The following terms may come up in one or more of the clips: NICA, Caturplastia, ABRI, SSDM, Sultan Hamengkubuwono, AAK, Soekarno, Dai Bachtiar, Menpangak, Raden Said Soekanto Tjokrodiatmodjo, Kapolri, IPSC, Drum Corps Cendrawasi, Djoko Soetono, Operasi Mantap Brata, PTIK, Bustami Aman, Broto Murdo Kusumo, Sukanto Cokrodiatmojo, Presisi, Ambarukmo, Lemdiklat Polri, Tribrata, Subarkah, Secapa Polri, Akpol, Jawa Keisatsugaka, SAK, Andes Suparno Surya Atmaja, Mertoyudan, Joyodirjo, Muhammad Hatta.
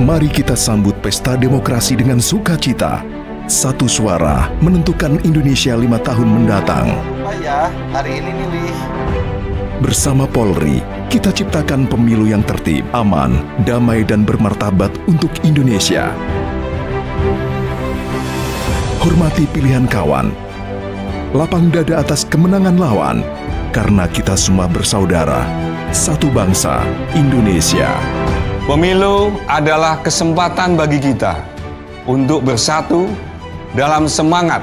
Mari kita sambut pesta demokrasi dengan sukacita. Satu suara menentukan Indonesia 5 tahun mendatang. Ya, hari ini milih. Bersama Polri, kita ciptakan pemilu yang tertib, aman, damai, dan bermartabat untuk Indonesia. Hormati pilihan kawan. Lapang dada atas kemenangan lawan. Karena kita semua bersaudara. Satu bangsa, Indonesia. Pemilu adalah kesempatan bagi kita untuk bersatu dalam semangat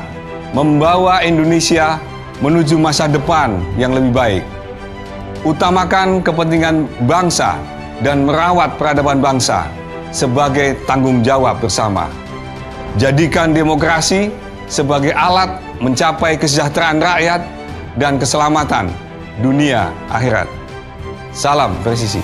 membawa Indonesia menuju masa depan yang lebih baik. Utamakan kepentingan bangsa dan merawat peradaban bangsa sebagai tanggung jawab bersama. Jadikan demokrasi sebagai alat mencapai kesejahteraan rakyat dan keselamatan dunia akhirat. Salam presisi.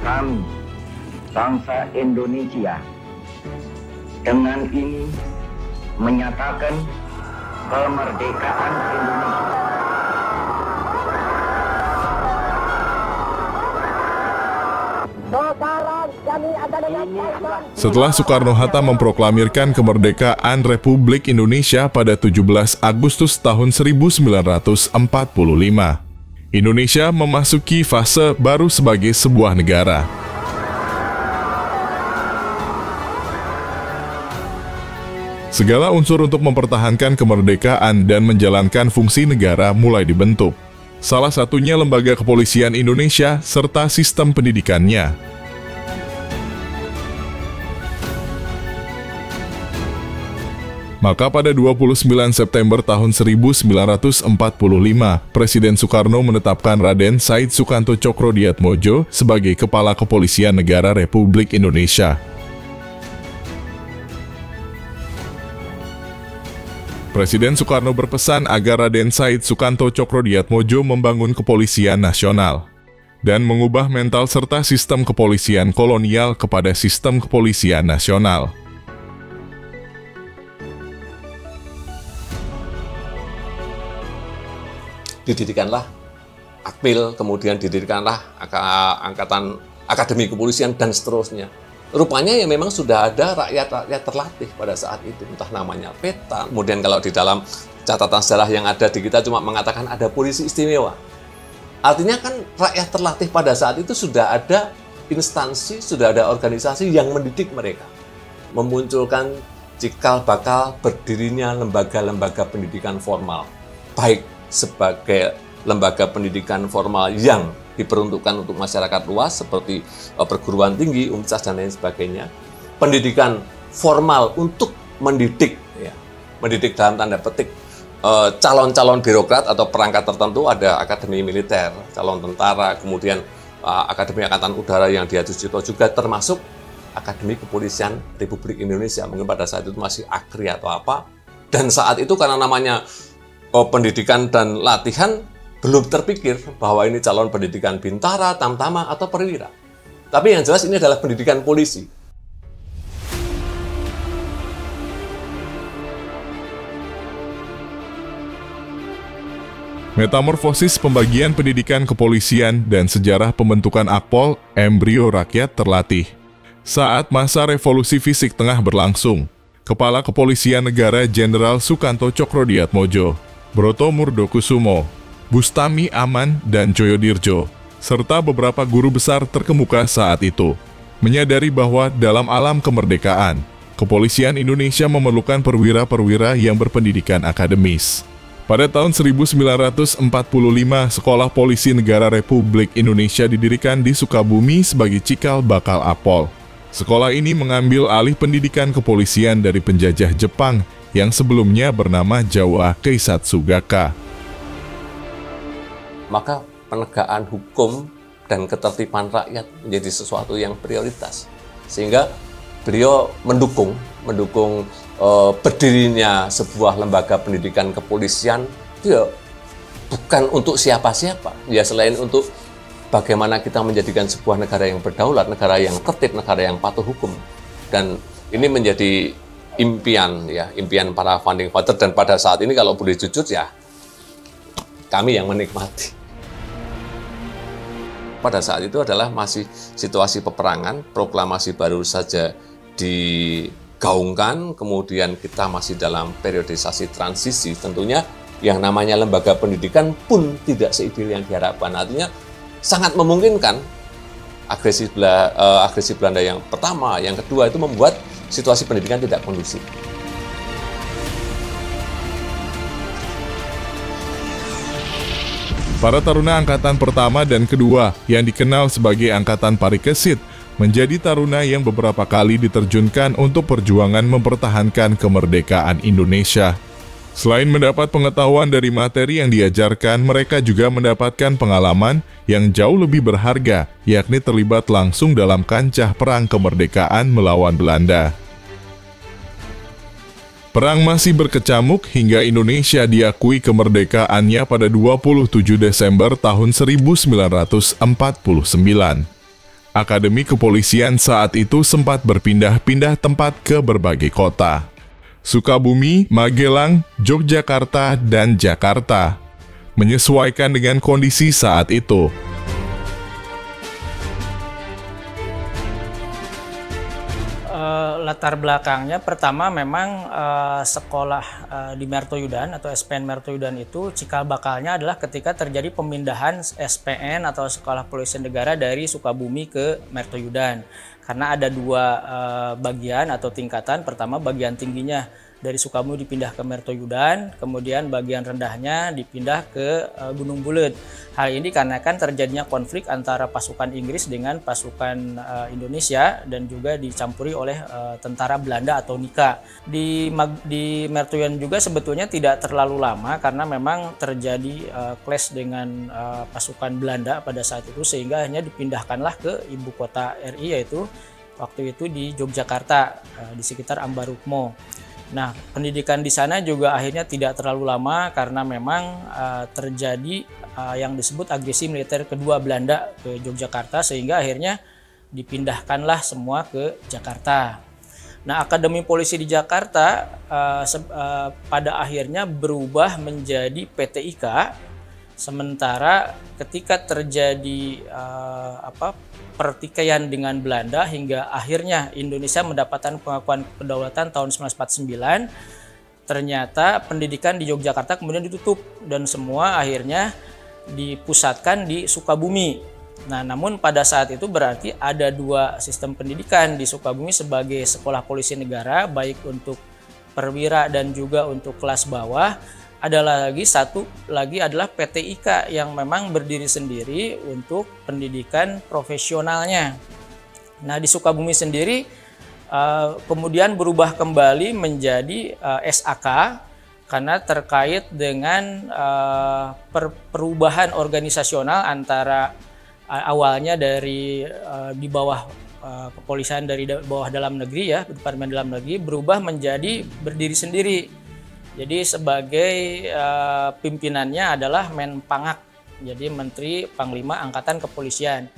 Kami, bangsa Indonesia, dengan ini menyatakan kemerdekaan Indonesia. Setelah Soekarno-Hatta memproklamirkan kemerdekaan Republik Indonesia pada 17 Agustus tahun 1945, Indonesia memasuki fase baru sebagai sebuah negara. Segala unsur untuk mempertahankan kemerdekaan dan menjalankan fungsi negara mulai dibentuk. Salah satunya Lembaga Kepolisian Indonesia serta sistem pendidikannya. Maka pada 29 September tahun 1945, Presiden Soekarno menetapkan Raden Said Soekanto Tjokrodiatmodjo sebagai Kepala Kepolisian Negara Republik Indonesia. Presiden Soekarno berpesan agar Raden Said Soekanto Tjokrodiatmodjo membangun kepolisian nasional dan mengubah mental serta sistem kepolisian kolonial kepada sistem kepolisian nasional. Didirikanlah Akmil, kemudian didirikanlah Angkatan Akademi Kepolisian, dan seterusnya. Rupanya ya memang sudah ada rakyat-rakyat terlatih pada saat itu, entah namanya peta. Kemudian kalau di dalam catatan sejarah yang ada di kita cuma mengatakan ada polisi istimewa. Artinya kan rakyat terlatih pada saat itu sudah ada instansi, sudah ada organisasi yang mendidik mereka. Memunculkan cikal bakal berdirinya lembaga-lembaga pendidikan formal, baik sebagai lembaga pendidikan formal yang diperuntukkan untuk masyarakat luas seperti perguruan tinggi, universitas, dan lain sebagainya. Pendidikan formal untuk mendidik, ya, mendidik dalam tanda petik calon-calon birokrat atau perangkat tertentu, ada akademi militer, calon tentara, kemudian akademi angkatan udara yang dia Sucipto juga termasuk Akademi Kepolisian Republik Indonesia, mungkin pada saat itu masih AKRI atau apa. Dan saat itu karena namanya pendidikan dan latihan, belum terpikir bahwa ini calon pendidikan bintara, tamtama, atau perwira. Tapi yang jelas ini adalah pendidikan polisi. Metamorfosis pembagian pendidikan kepolisian dan sejarah pembentukan Akpol, embrio rakyat terlatih. Saat masa revolusi fisik tengah berlangsung, Kepala Kepolisian Negara Jenderal Sukanto Cokrodiatmojo, Broto Murdo Kusumo, Bustami Aman, dan Joyodirjo, serta beberapa guru besar terkemuka saat itu, menyadari bahwa dalam alam kemerdekaan, kepolisian Indonesia memerlukan perwira-perwira yang berpendidikan akademis. Pada tahun 1945, Sekolah Polisi Negara Republik Indonesia didirikan di Sukabumi sebagai cikal bakal Akpol. Sekolah ini mengambil alih pendidikan kepolisian dari penjajah Jepang yang sebelumnya bernama Jawa Keisatsugaka. Maka penegakan hukum dan ketertiban rakyat menjadi sesuatu yang prioritas. Sehingga beliau mendukung berdirinya sebuah lembaga pendidikan kepolisian itu ya bukan untuk siapa-siapa. Ya selain untuk bagaimana kita menjadikan sebuah negara yang berdaulat, negara yang tertib, negara yang patuh hukum. Dan ini menjadi impian ya, impian para founding father, dan pada saat ini kalau boleh jujur ya, kami yang menikmati. Pada saat itu adalah masih situasi peperangan, proklamasi baru saja digaungkan, kemudian kita masih dalam periodisasi transisi, tentunya yang namanya lembaga pendidikan pun tidak seideal yang diharapkan. Artinya sangat memungkinkan agresi Belanda yang pertama, yang kedua itu membuat situasi pendidikan tidak kondusif. Para taruna angkatan pertama dan kedua yang dikenal sebagai angkatan parikesit menjadi taruna yang beberapa kali diterjunkan untuk perjuangan mempertahankan kemerdekaan Indonesia. Selain mendapat pengetahuan dari materi yang diajarkan, mereka juga mendapatkan pengalaman yang jauh lebih berharga, yakni terlibat langsung dalam kancah perang kemerdekaan melawan Belanda. Perang masih berkecamuk hingga Indonesia diakui kemerdekaannya pada 27 Desember tahun 1949. Akademi Kepolisian saat itu sempat berpindah-pindah tempat ke berbagai kota. Sukabumi, Magelang, Yogyakarta, dan Jakarta, menyesuaikan dengan kondisi saat itu. Latar belakangnya pertama memang sekolah di Mertoyudan atau SPN Mertoyudan itu cikal bakalnya adalah ketika terjadi pemindahan SPN atau Sekolah Polisian Negara dari Sukabumi ke Mertoyudan. Karena ada dua bagian atau tingkatan. Pertama bagian tingginya dari Sukabumi dipindah ke Mertoyudan, kemudian bagian rendahnya dipindah ke Gunung Buleut. Hal ini karena kan terjadinya konflik antara pasukan Inggris dengan pasukan Indonesia dan juga dicampuri oleh tentara Belanda atau NICA. Di Mertoyudan juga sebetulnya tidak terlalu lama karena memang terjadi clash dengan pasukan Belanda pada saat itu, sehingga hanya dipindahkanlah ke ibu kota RI, yaitu waktu itu di Yogyakarta, di sekitar Ambarukmo. Nah, pendidikan di sana juga akhirnya tidak terlalu lama karena memang terjadi yang disebut agresi militer kedua Belanda ke Yogyakarta, sehingga akhirnya dipindahkanlah semua ke Jakarta. Nah, Akademi Polisi di Jakarta pada akhirnya berubah menjadi PTIK. Sementara ketika terjadi pertikaian dengan Belanda hingga akhirnya Indonesia mendapatkan pengakuan kedaulatan tahun 1949, ternyata pendidikan di Yogyakarta kemudian ditutup dan semua akhirnya dipusatkan di Sukabumi. Nah, namun pada saat itu berarti ada dua sistem pendidikan di Sukabumi sebagai Sekolah Polisi Negara, baik untuk perwira dan juga untuk kelas bawah. Ada lagi satu lagi adalah PTIK yang memang berdiri sendiri untuk pendidikan profesionalnya. Nah, di Sukabumi sendiri kemudian berubah kembali menjadi SAK karena terkait dengan perubahan organisasional antara awalnya dari di bawah kepolisian, dari bawah dalam negeri ya, Departemen Dalam Negeri, berubah menjadi berdiri sendiri. Jadi sebagai pimpinannya adalah Menpangak, jadi Menteri Panglima Angkatan Kepolisian.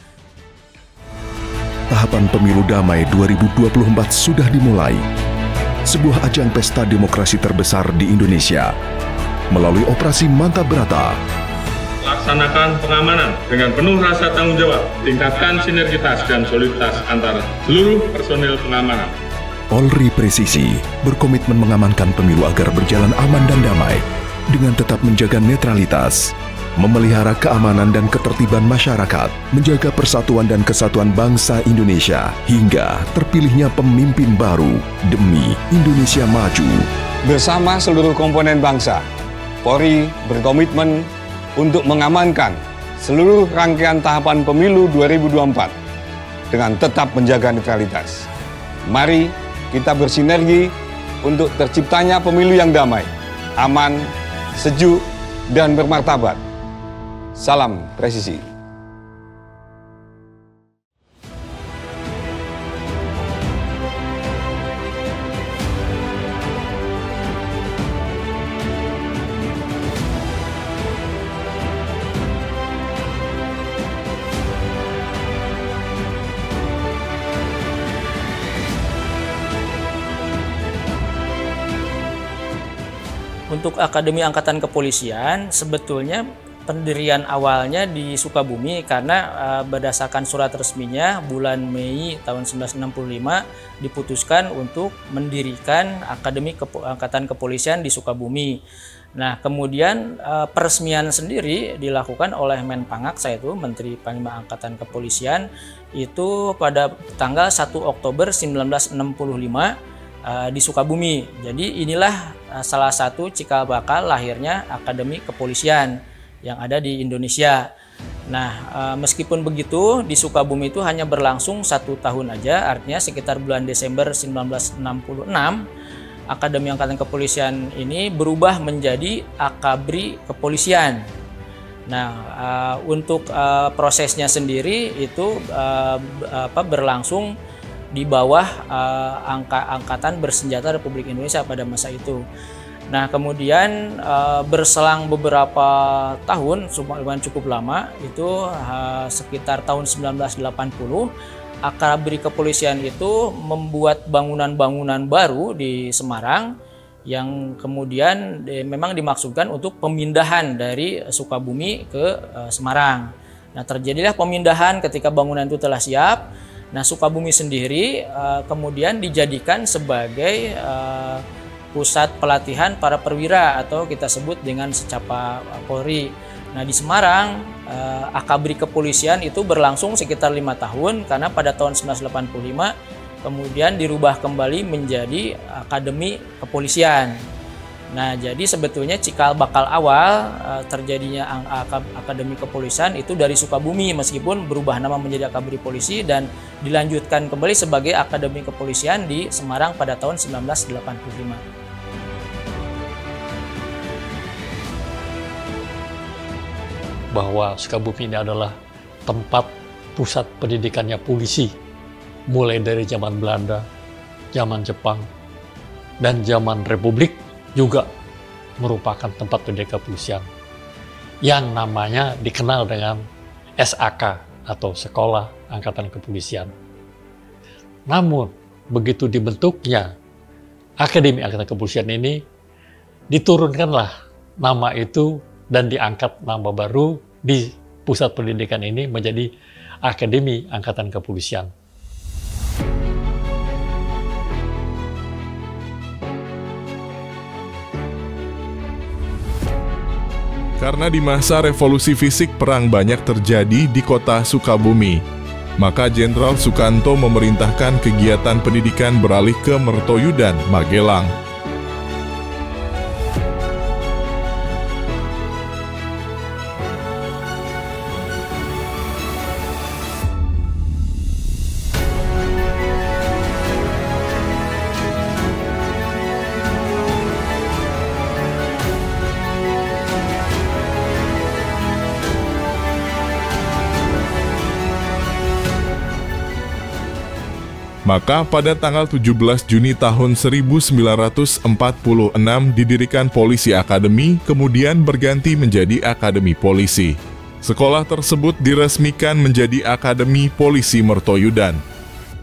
Tahapan pemilu damai 2024 sudah dimulai. Sebuah ajang pesta demokrasi terbesar di Indonesia melalui Operasi Mantap Brata. Laksanakan pengamanan dengan penuh rasa tanggung jawab, tingkatkan sinergitas dan soliditas antara seluruh personil pengamanan. Polri Presisi berkomitmen mengamankan pemilu agar berjalan aman dan damai dengan tetap menjaga netralitas, memelihara keamanan dan ketertiban masyarakat, menjaga persatuan dan kesatuan bangsa Indonesia hingga terpilihnya pemimpin baru demi Indonesia maju. Bersama seluruh komponen bangsa, Polri berkomitmen untuk mengamankan seluruh rangkaian tahapan pemilu 2024 dengan tetap menjaga netralitas. Mari kita bersinergi untuk terciptanya pemilu yang damai, aman, sejuk, dan bermartabat. Salam presisi. Untuk Akademi Angkatan Kepolisian sebetulnya pendirian awalnya di Sukabumi karena berdasarkan surat resminya bulan Mei tahun 1965 diputuskan untuk mendirikan Akademi Angkatan Kepolisian di Sukabumi. Nah, kemudian peresmian sendiri dilakukan oleh Menpangak, saya itu Menteri Panglima Angkatan Kepolisian, itu pada tanggal 1 Oktober 1965 di Sukabumi. Jadi inilah salah satu cikal bakal lahirnya Akademi Kepolisian yang ada di Indonesia. Nah, meskipun begitu di Sukabumi itu hanya berlangsung 1 tahun aja, artinya sekitar bulan Desember 1966 Akademi Angkatan Kepolisian ini berubah menjadi Akabri Kepolisian. Nah, untuk prosesnya sendiri itu berlangsung di bawah Angkatan Bersenjata Republik Indonesia pada masa itu. Nah, kemudian berselang beberapa tahun, cukup lama, itu sekitar tahun 1980, Akabri Kepolisian itu membuat bangunan-bangunan baru di Semarang yang kemudian memang dimaksudkan untuk pemindahan dari Sukabumi ke Semarang. Nah, terjadilah pemindahan ketika bangunan itu telah siap. Nah, Sukabumi sendiri kemudian dijadikan sebagai pusat pelatihan para perwira atau kita sebut dengan Secapa Polri. Nah, di Semarang Akabri Kepolisian itu berlangsung sekitar 5 tahun karena pada tahun 1985 kemudian dirubah kembali menjadi Akademi Kepolisian. Nah, jadi sebetulnya cikal bakal awal terjadinya Akademi Kepolisian itu dari Sukabumi, meskipun berubah nama menjadi Akabri Polisi dan dilanjutkan kembali sebagai Akademi Kepolisian di Semarang pada tahun 1985. Bahwa Sukabumi ini adalah tempat pusat pendidikannya polisi, mulai dari zaman Belanda, zaman Jepang, dan zaman Republik juga merupakan tempat pendidikan kepolisian yang namanya dikenal dengan SAK atau Sekolah Angkatan Kepolisian. Namun begitu dibentuknya Akademi Angkatan Kepolisian ini, diturunkanlah nama itu dan diangkat nama baru di pusat pendidikan ini menjadi Akademi Angkatan Kepolisian. Karena di masa revolusi fisik perang banyak terjadi di kota Sukabumi, maka Jenderal Sukanto memerintahkan kegiatan pendidikan beralih ke Mertoyudan, Magelang. Maka pada tanggal 17 Juni tahun 1946 didirikan Polisi Akademi, kemudian berganti menjadi Akademi Polisi. Sekolah tersebut diresmikan menjadi Akademi Polisi Mertoyudan.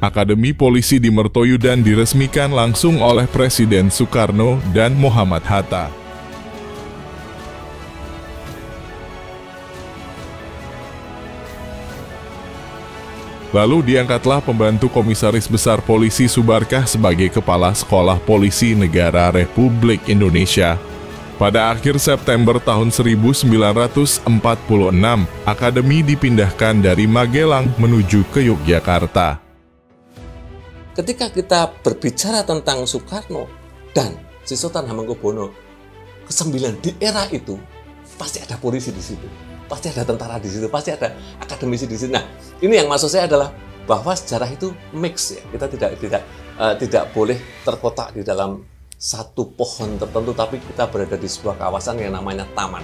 Akademi Polisi di Mertoyudan diresmikan langsung oleh Presiden Soekarno dan Muhammad Hatta. Lalu diangkatlah pembantu Komisaris Besar Polisi Subarkah sebagai Kepala Sekolah Polisi Negara Republik Indonesia. Pada akhir September tahun 1946, Akademi dipindahkan dari Magelang menuju ke Yogyakarta. Ketika kita berbicara tentang Soekarno dan Sultan Hamengkubuwono ke-9 di era itu, pasti ada polisi di situ. Pasti ada tentara di situ, pasti ada akademisi di situ. Nah, ini yang maksud saya adalah bahwa sejarah itu mix ya. Kita tidak tidak boleh terkotak di dalam satu pohon tertentu, tapi kita berada di sebuah kawasan yang namanya taman.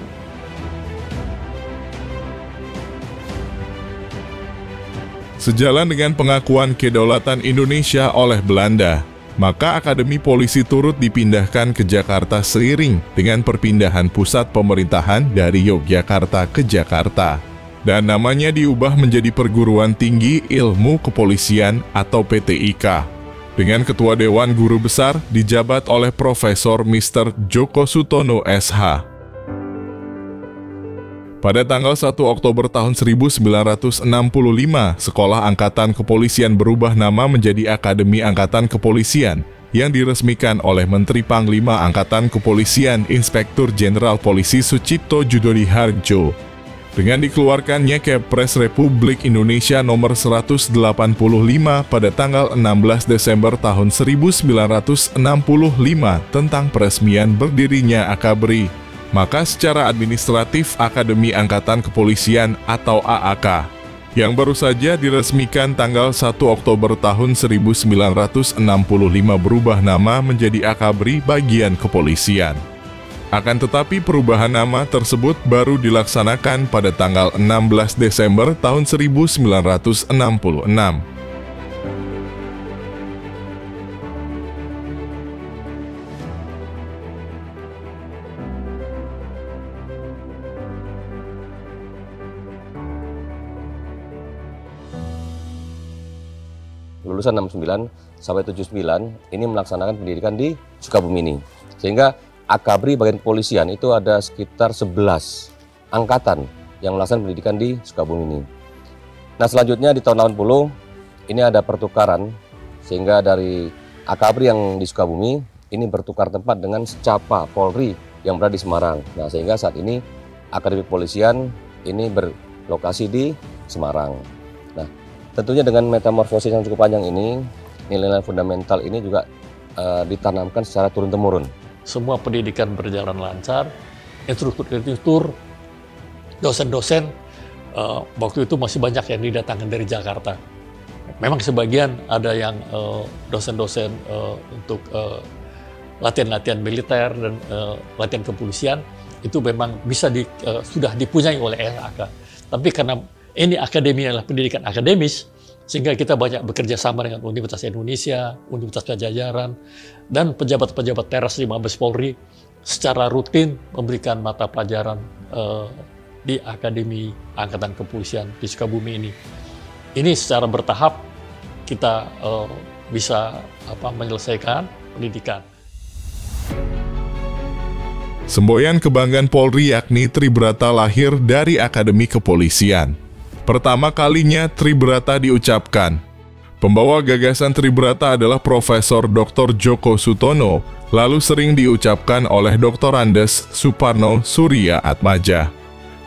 Sejalan dengan pengakuan kedaulatan Indonesia oleh Belanda, maka Akademi Polisi turut dipindahkan ke Jakarta seiring dengan perpindahan pusat pemerintahan dari Yogyakarta ke Jakarta. Dan namanya diubah menjadi Perguruan Tinggi Ilmu Kepolisian atau PTIK. Dengan Ketua Dewan Guru Besar dijabat oleh Profesor Mr. Djoko Soetono SH. Pada tanggal 1 Oktober tahun 1965, Sekolah Angkatan Kepolisian berubah nama menjadi Akademi Angkatan Kepolisian yang diresmikan oleh Menteri Panglima Angkatan Kepolisian Inspektur Jenderal Polisi Sucipto Judodiharjo. Dengan dikeluarkannya Kepres Republik Indonesia nomor 185 pada tanggal 16 Desember tahun 1965 tentang peresmian berdirinya Akabri, maka secara administratif Akademi Angkatan Kepolisian atau AAK yang baru saja diresmikan tanggal 1 Oktober tahun 1965 berubah nama menjadi Akabri Bagian Kepolisian. Akan tetapi perubahan nama tersebut baru dilaksanakan pada tanggal 16 Desember tahun 1966. Lulusan 69 sampai 79 ini melaksanakan pendidikan di Sukabumi ini. Sehingga Akabri Bagian Kepolisian itu ada sekitar 11 angkatan yang melaksanakan pendidikan di Sukabumi ini. Nah, selanjutnya di tahun 80 ini ada pertukaran, sehingga dari Akabri yang di Sukabumi ini bertukar tempat dengan Secapa Polri yang berada di Semarang. Nah, sehingga saat ini Akademi Kepolisian ini berlokasi di Semarang. Nah, tentunya dengan metamorfosis yang cukup panjang ini, nilai-nilai fundamental ini juga ditanamkan secara turun-temurun. Semua pendidikan berjalan lancar, instruktur-instruktur, dosen-dosen, waktu itu masih banyak yang didatangkan dari Jakarta. Memang sebagian ada yang dosen-dosen untuk latihan-latihan militer dan latihan kepolisian, itu memang bisa sudah dipunyai oleh AAK. Tapi karena ini akademi adalah pendidikan akademis, sehingga kita banyak bekerja sama dengan Universitas Indonesia, Universitas Pajajaran, dan pejabat-pejabat teras di Mabes Polri secara rutin memberikan mata pelajaran di Akademi Angkatan Kepolisian di Sukabumi ini. Ini secara bertahap kita bisa menyelesaikan pendidikan. Semboyan kebanggaan Polri yakni Tribrata lahir dari Akademi Kepolisian. Pertama kalinya Tribrata diucapkan. Pembawa gagasan Tribrata adalah Profesor Dr. Djoko Soetono, lalu sering diucapkan oleh Dr. Andes Suparno Surya Atmaja.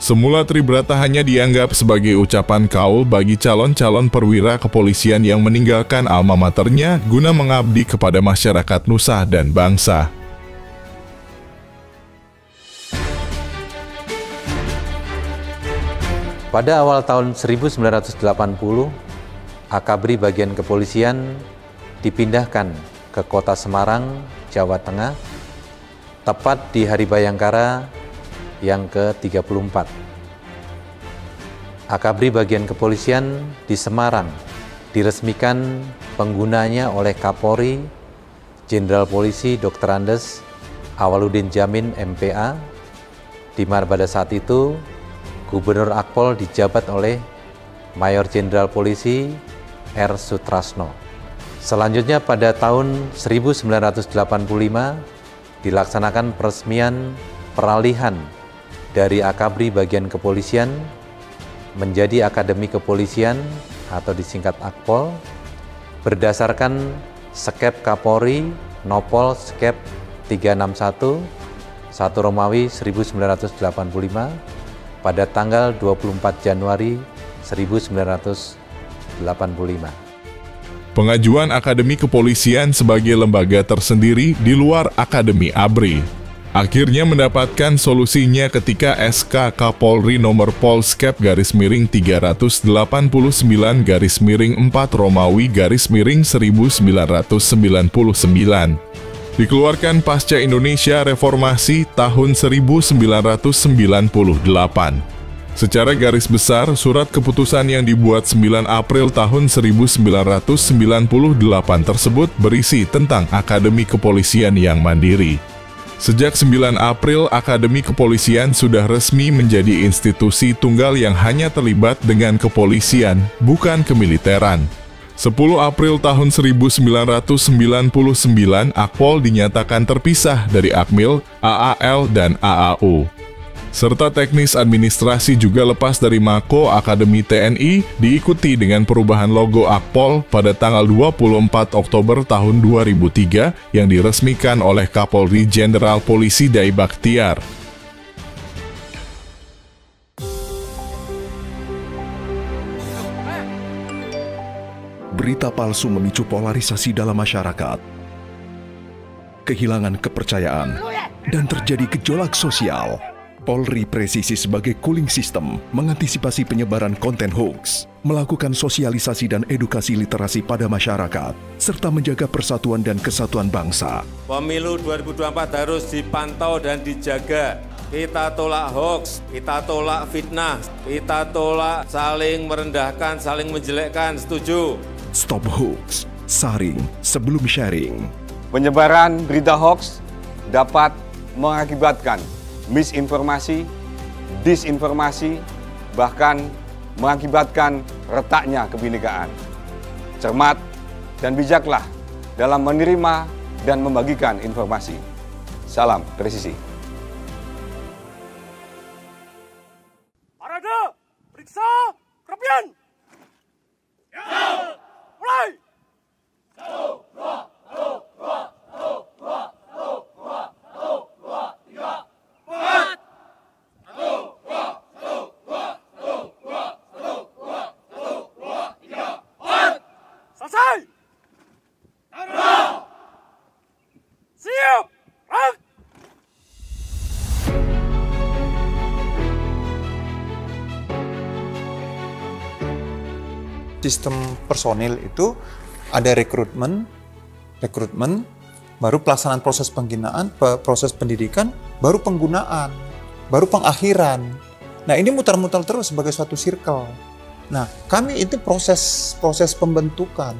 Semula Tribrata hanya dianggap sebagai ucapan kaul bagi calon-calon perwira kepolisian yang meninggalkan alma maternya guna mengabdi kepada masyarakat nusa dan bangsa. Pada awal tahun 1980, Akabri Bagian Kepolisian dipindahkan ke kota Semarang, Jawa Tengah, tepat di Hari Bayangkara yang ke-34. Akabri Bagian Kepolisian di Semarang diresmikan penggunanya oleh Kapolri, Jenderal Polisi Dr. Andes Awaludin Jamin MPA. Di Marbada saat itu, Gubernur Akpol dijabat oleh Mayor Jenderal Polisi R. Sutrasno. Selanjutnya pada tahun 1985 dilaksanakan peresmian peralihan dari Akabri Bagian Kepolisian menjadi Akademi Kepolisian atau disingkat Akpol berdasarkan Skep Kapolri Nopol Skep 361 1 Romawi 1985 pada tanggal 24 Januari 1985. Pengajuan Akademi Kepolisian sebagai lembaga tersendiri di luar Akademi ABRI. akhirnya mendapatkan solusinya ketika SK Kapolri nomor Polskep (389/4/1999) dikeluarkan pasca Indonesia reformasi tahun 1998. Secara garis besar, surat keputusan yang dibuat 9 April tahun 1998 tersebut berisi tentang Akademi Kepolisian yang Mandiri. Sejak 9 April, Akademi Kepolisian sudah resmi menjadi institusi tunggal yang hanya terlibat dengan kepolisian, bukan kemiliteran. 10 April tahun 1999, Akpol dinyatakan terpisah dari Akmil, AAL, dan AAU. Serta teknis administrasi juga lepas dari Mako Akademi TNI, diikuti dengan perubahan logo Akpol pada tanggal 24 Oktober tahun 2003 yang diresmikan oleh Kapolri Jenderal Polisi Dai Bachtiar. Berita palsu memicu polarisasi dalam masyarakat, kehilangan kepercayaan, dan terjadi gejolak sosial. Polri presisi sebagai cooling system mengantisipasi penyebaran konten hoax, melakukan sosialisasi dan edukasi literasi pada masyarakat, serta menjaga persatuan dan kesatuan bangsa. Pemilu 2024 harus dipantau dan dijaga. Kita tolak hoax, kita tolak fitnah, kita tolak saling merendahkan, saling menjelekkan, setuju? Stop hoax, saring sebelum sharing. Penyebaran berita hoax dapat mengakibatkan misinformasi, disinformasi, bahkan mengakibatkan retaknya kebinekaan. Cermat dan bijaklah dalam menerima dan membagikan informasi. Salam presisi. Parade, periksa, kerapian. Ya, mulai. Satu, dua, satu, dua, satu, dua. Sistem personil itu ada rekrutmen, baru pelaksanaan proses pengginaan, proses pendidikan, baru penggunaan, baru pengakhiran. Nah, ini mutar-mutar terus sebagai suatu circle. Nah, kami itu proses pembentukan.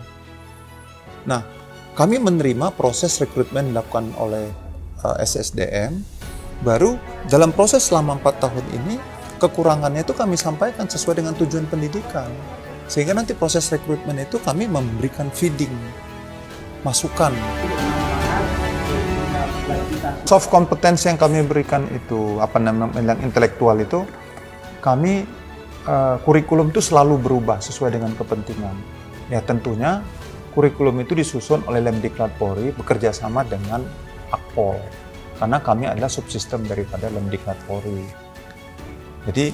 Nah, kami menerima proses rekrutmen dilakukan oleh SSDM, baru dalam proses selama 4 tahun ini, kekurangannya itu kami sampaikan sesuai dengan tujuan pendidikan. Sehingga nanti proses rekrutmen itu kami memberikan feeding, masukan. Soft competence yang kami berikan itu, apa namanya, yang intelektual itu, kami kurikulum itu selalu berubah sesuai dengan kepentingan. Ya tentunya kurikulum itu disusun oleh Lemdiklat Polri bekerja sama dengan Akpol, karena kami adalah subsistem daripada Lemdiklat Polri. Jadi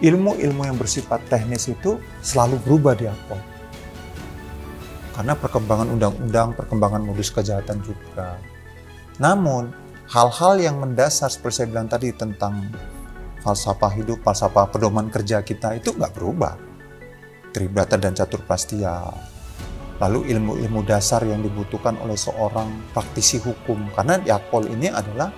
ilmu-ilmu yang bersifat teknis itu selalu berubah di Akpol. Karena perkembangan undang-undang, perkembangan modus kejahatan juga. Namun, hal-hal yang mendasar seperti saya bilang tadi tentang falsafah hidup, falsafah pedoman kerja kita itu nggak berubah. Tribrata dan caturplastia. Lalu ilmu-ilmu dasar yang dibutuhkan oleh seorang praktisi hukum. Karena di Akpol ini adalah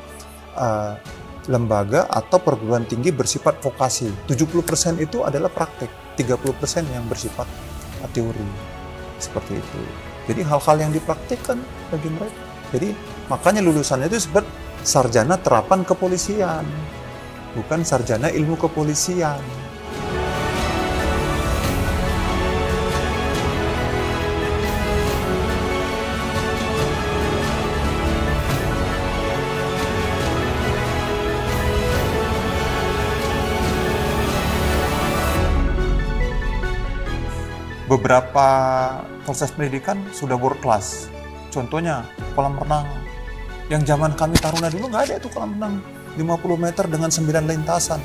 lembaga atau perguruan tinggi bersifat vokasi. 70% itu adalah praktik, 30% yang bersifat teori. Seperti itu. Jadi hal-hal yang dipraktikkan bagi mereka. Jadi makanya lulusannya itu disebut sarjana terapan kepolisian, bukan sarjana ilmu kepolisian. Beberapa proses pendidikan sudah world class. Contohnya kolam renang. Yang zaman kami Taruna dulu nggak ada itu kolam renang 50 meter dengan 9 lintasan.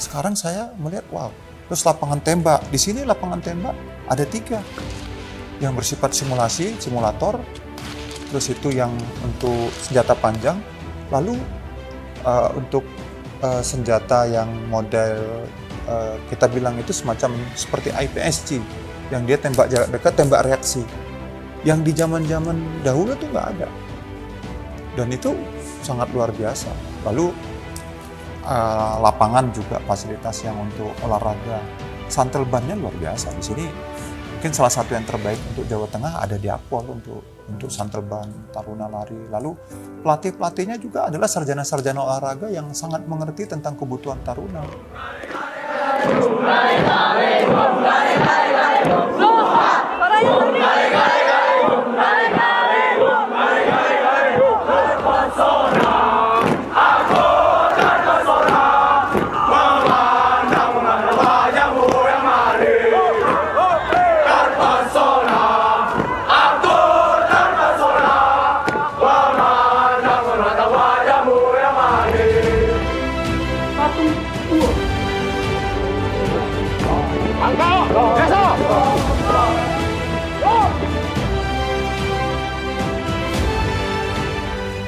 Sekarang saya melihat wow. Terus lapangan tembak. Di sini lapangan tembak ada 3. Yang bersifat simulasi, simulator, terus itu yang untuk senjata panjang, lalu untuk senjata yang model kita bilang itu semacam seperti IPSC, yang dia tembak jarak dekat, tembak reaksi, yang di zaman-zaman dahulu tuh nggak ada, dan itu sangat luar biasa. Lalu lapangan juga, fasilitas yang untuk olahraga, santelbannya luar biasa. Di sini mungkin salah satu yang terbaik untuk Jawa Tengah ada di Akpol untuk santelban, taruna lari. Lalu pelatih-pelatihnya juga adalah sarjana-sarjana olahraga yang sangat mengerti tentang kebutuhan taruna.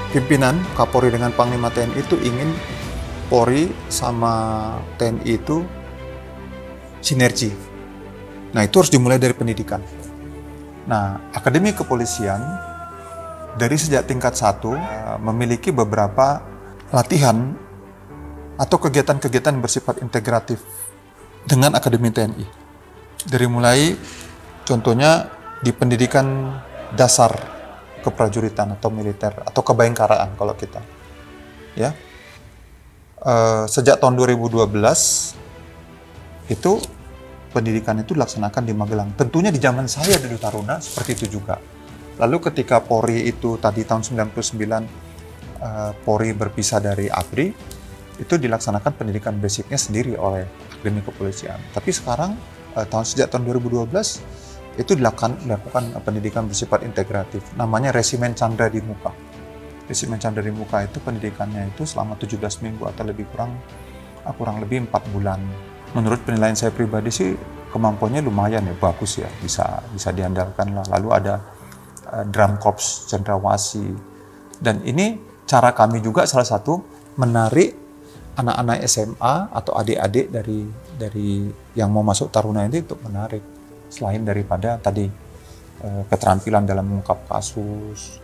Pimpinan Kapolri dengan Panglima TNI itu ingin Polri sama TNI itu sinergi. Nah, itu harus dimulai dari pendidikan. Nah, Akademi Kepolisian dari sejak tingkat 1 memiliki beberapa latihan atau kegiatan-kegiatan bersifat integratif dengan Akademi TNI. Dari mulai contohnya di pendidikan dasar keprajuritan atau militer atau kebayangkaraan kalau kita, ya, sejak tahun 2012 itu pendidikan itu dilaksanakan di Magelang. Tentunya di zaman saya dulu taruna seperti itu juga. Lalu ketika Polri itu tadi tahun 99 Polri berpisah dari ABRI, itu dilaksanakan pendidikan basicnya sendiri oleh Akademi Kepolisian. Tapi sekarang sejak tahun 2012 itu dilakukan pendidikan bersifat integratif, namanya Resimen Chandra di Muka. Resimen Chandra di Muka itu pendidikannya itu selama 17 minggu atau lebih kurang lebih 4 bulan. Menurut penilaian saya pribadi sih kemampuannya lumayan ya, bagus ya, bisa diandalkan lah. Lalu ada drum corps cendrawasi, dan ini cara kami juga salah satu menarik anak-anak SMA atau adik-adik dari yang mau masuk taruna ini untuk menarik. Selain daripada tadi keterampilan dalam mengungkap kasus,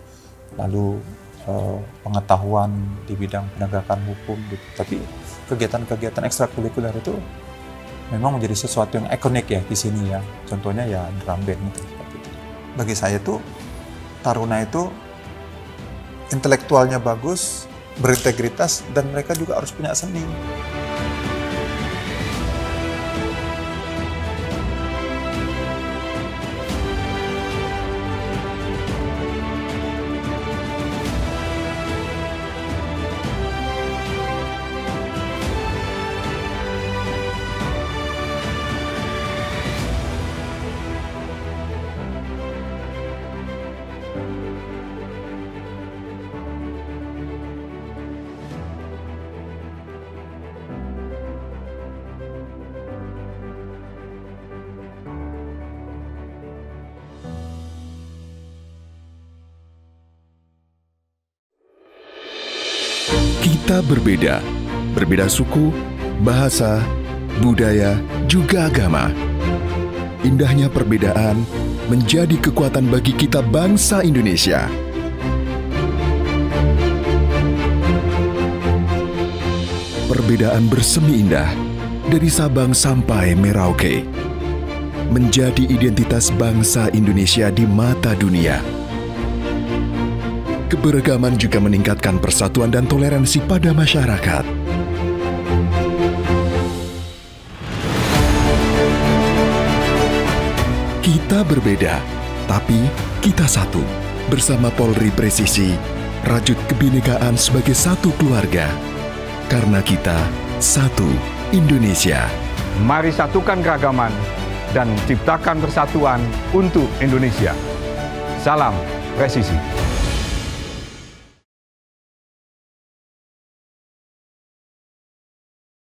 lalu pengetahuan di bidang penegakan hukum gitu. Tapi kegiatan-kegiatan ekstrakurikuler itu memang menjadi sesuatu yang ikonik ya di sini ya. Contohnya ya drum band gitu. Bagi saya tuh taruna itu intelektualnya bagus, berintegritas, dan mereka juga harus punya seni. Kita berbeda suku, bahasa, budaya, juga agama. Indahnya perbedaan menjadi kekuatan bagi kita bangsa Indonesia. Perbedaan bersemi indah dari Sabang sampai Merauke menjadi identitas bangsa Indonesia di mata dunia. Keberagaman juga meningkatkan persatuan dan toleransi pada masyarakat. Kita berbeda, tapi kita satu. Bersama Polri Presisi, rajut kebinekaan sebagai satu keluarga. Karena kita satu Indonesia. Mari satukan keragaman dan ciptakan persatuan untuk Indonesia. Salam Presisi.